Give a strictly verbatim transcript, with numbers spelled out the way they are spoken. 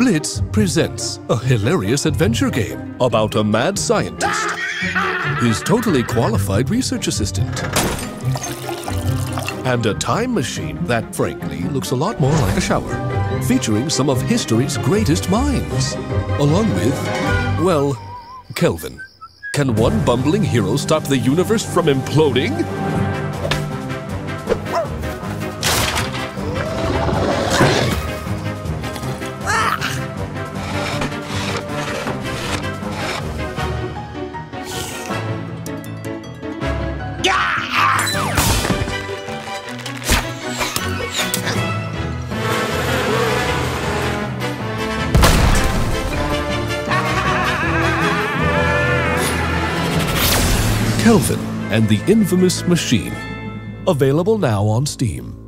Blitz presents a hilarious adventure game about a mad scientist, his totally qualified research assistant, and a time machine that frankly looks a lot more like a shower, featuring some of history's greatest minds, along with, well, Kelvin. Can one bumbling hero stop the universe from imploding? Kelvin and the Infamous Machine. Available now on Steam.